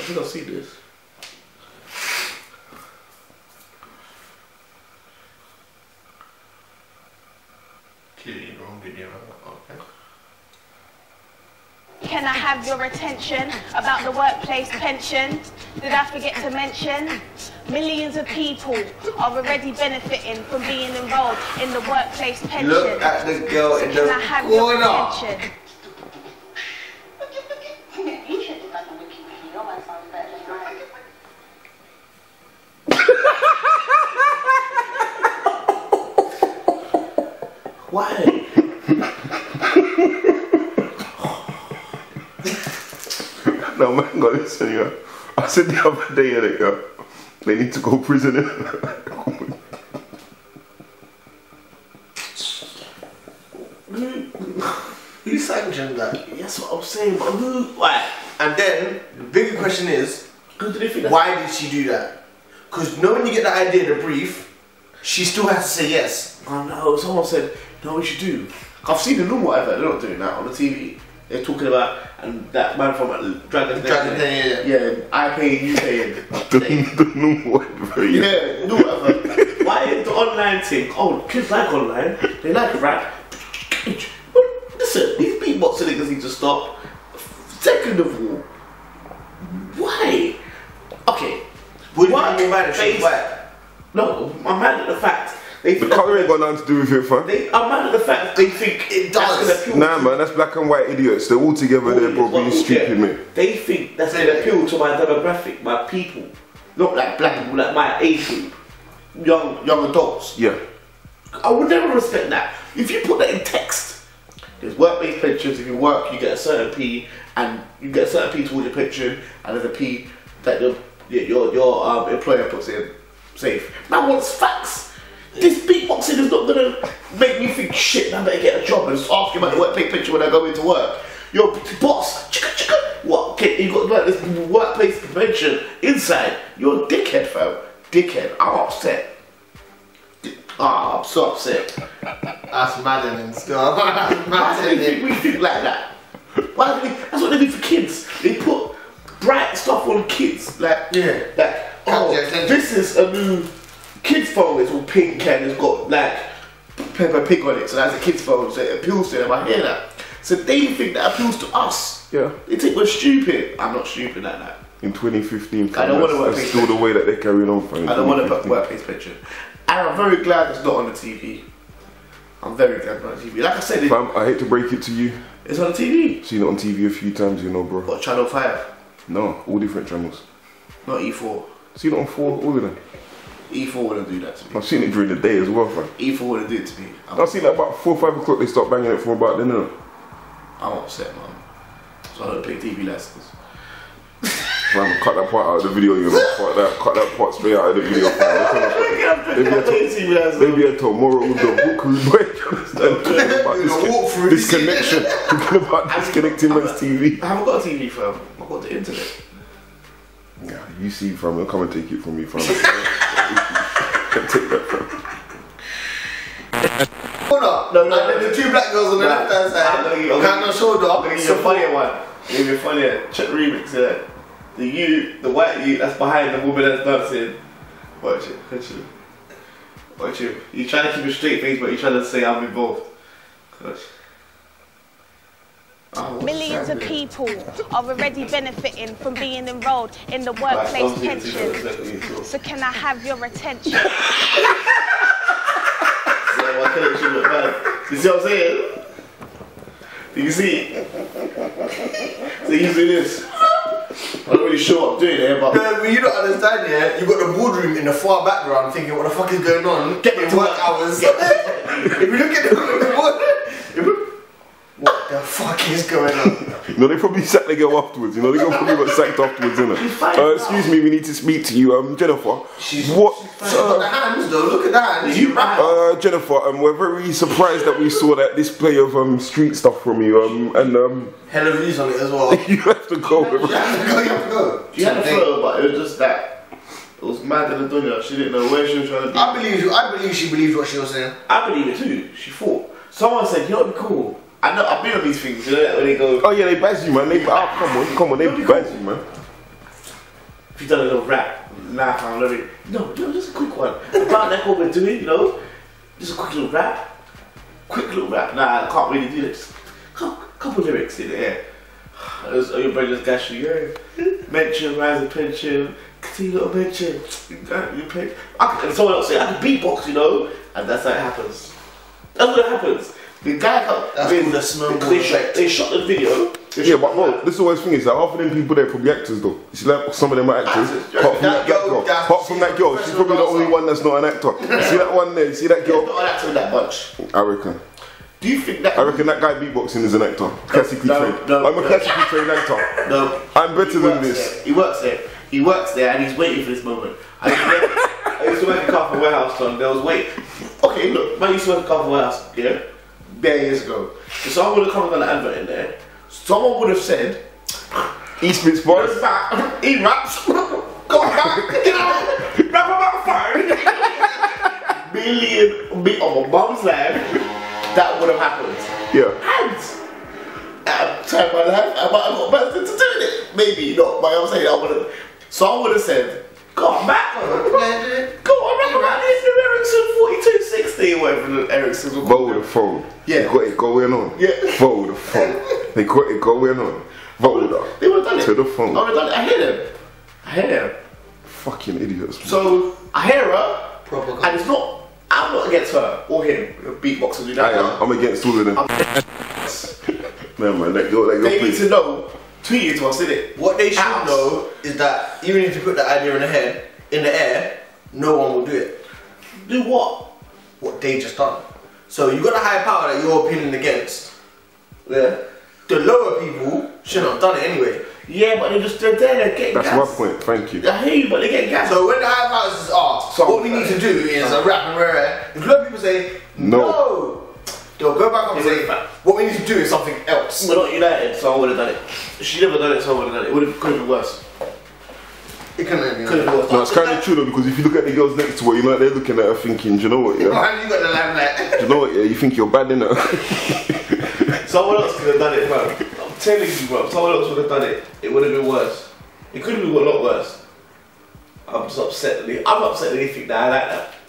Let me go see this. Can I have your attention about the workplace pension? Did I forget to mention? Millions of people are already benefiting from being involved in the workplace pension. Look at the girl in the corner. Can I have your attention? Why? No, man, go listen, yo. I said the other day, yo, they need to go prisoner. Who sanctioned that? That's what I'm saying, but who? Why? And then, the bigger question is, who did they think that? Why did she do that? Because knowing you get the idea to brief, she still has to say yes. I know, someone said, no, we should do. I've seen the normal advert, they're not doing that on the TV. They're talking about, and that man from Dragon's Den, yeah, I pay, you pay. The normal advert, yeah. Yeah, normal advert. Why is the online thing? Oh, kids like online, they like rap. Listen, these beatboxing niggas need to stop. Second of all, why? Okay, would you be mad if she's black? No, I'm mad at the fact. The colour ain't got nothing to do with it, fam. I'm mad at the fact that they think it does. Nah, man, that's black and white idiots. They're all together there, bro, being stupid, man. They think that's an appeal to my demographic, my people. Not like black people, like my age group. Young adults. Yeah. I would never respect that. If you put that in text, there's work-based pensions. If you work, you get a certain P, and you get a certain P towards your pension, and there's a P that your employer puts in. Safe. That wants facts. This beatboxing is not gonna make me think shit. I better get a job and just ask you about the workplace picture when I go into work. Your boss, chicka chicka. What? Okay, you got like this workplace convention inside. You're a dickhead, fam. Dickhead. I'm upset. Ah, I'm so upset. That's maddening stuff. That's maddening. We think like that. Why do we? That's what they do for kids. They put bright stuff on kids. Like yeah. Like oh, this is a new. Kids' phone is all pink and it's got like Peppa Pig on it, so that's a kid's phone, so it appeals to them. I hear that. So they think that appeals to us. Yeah. They think we're stupid. I'm not stupid like that. In 2015, I don't want to work. That's still the way that they're carrying on. I don't want to work his picture. And I'm very glad it's not on the TV. I'm very glad it's not on the TV. Like I said, fam, I hate to break it to you. It's on the TV. Seen it on TV a few times, you know, bro. What, Channel 5? No, all different channels. Not E4. Seen it on 4, all of them. E4 wouldn't do that to me. I've seen it during the day as well, fam. E4 wouldn't do it to me. I've seen that about 4 or 5 o'clock, they start banging it for about then, no? I'm upset, man. So I don't pay TV licenses. Man, cut that part out of the video, you know. Cut that part straight out of the video. Maybe I told Moro with the walkthrough, boy. Disconnection. Talking about disconnecting my TV. I haven't got a TV, fam. I've got the internet. Yeah, you see, fam. They'll come and take it from me, fam. No, the two black girls on the left hand side. Hand on shoulder. It's a funnier one. Maybe funnier. Check remix, yeah. The white you that's behind the woman that's dancing. Watch it, watch it. Watch it. You try to keep a straight face, but you try to say I'm involved. Gosh. Oh, millions of people are already benefiting from being enrolled in the workplace pension. So can I have your attention? You see what I'm saying? Do you see? So you see this? I'm not really sure what I'm doing here, but no, you don't understand, yeah? You've got the boardroom in the far background thinking what the fuck is going on? Get me to work hours. If you look at the boardroom, what the fuck is going on? You know, they probably sacked the girl afterwards, you know, they probably got sacked afterwards, innit? Excuse me, we need to speak to you, Jennifer. She's got the hands though, look at that. You Jennifer, we're very surprised that we saw that display of street stuff from you, and hell of views on it as well. You have to go, bro. You have to go. You had a photo, but it was just that. It was mad and Adonia, she didn't know where she was trying to be. I believe she believed what she was saying. I believe it too, she thought. Someone said, you know what would be cool? I know, I've been on these things, you know, when they go. Oh yeah, they bash you, man. Come on, they bash you, man. he does a little rap, just a quick one about that woman doing, you know, just a quick little rap, nah, I can't really do this, couple lyrics in there, your brother just got you, mention, rise and pension, continue little mention, and someone else say, I can beatbox, you know, and that's how it happens, that's what happens. The guy they shot the video. Yeah, but no, this is the worst thing is that half of them people there probably actors though. You see, like, some of them are actors. Apart from that girl, she's probably the only one that's not an actor. You see that one there, you see that girl? Not an actor that much, I reckon. Do you think that? I reckon that guy beatboxing is an actor. Classically trained. I'm a classically trained actor. No. I'm better than this. There. He works there. He works there and he's waiting for this moment. I used to work in Carpenter Warehouse, son. There was wait. Okay, look, I used to work in Carpenter Warehouse, yeah? Years ago. If someone would have come with an advert in there, someone would have said, he spits bars, he raps, go back, get out, rap about fire. Million of a bum's land, that would have happened. Yeah. And at a time in my life, I might have got better to doing it. Maybe not, but I'm saying I would have. Someone would have said, go back, go on, rap about this. Whatever the Ericssons were called. Vote the phone. Yeah. They got it going on. Yeah. Vote the phone. They got it going on. Vote up. They would have done it. To the phone. I would have done it. I hear them. Fucking idiots. Man. So, I hear her. Proper. And it's not, I'm not against her or him. Beatboxers, you know. I am. I'm against all of them. Man, let go. They need to know, tweet it to us, innit? What they should know is that even if you put that idea in the head, in the air, no one will do it. Do what? What they just done. So you got a high power that you're appealing against. Yeah. The lower people shouldn't have done it anyway. Yeah, but they're there, they're getting gas. That's my point, thank you. I hear you, but they get gas. So when the high power says, what we need to do is a rap and rare, if lower people say, no, they'll go back up and say, what we need to do is something else. We're not united, so I would have done it. She never done it, so I would have done it. It could have been worse. It can no, it's kind of true though, because if you look at the girls next to her, you know, they're looking at her thinking, do you know what, yeah? You got the limelight. Do you know what, yeah? You think you're bad, innit? Someone else could have done it, bro. I'm telling you, bro. Someone else would have done it. It would have been worse. It could have been a lot worse. I'm upset that they think that I like that.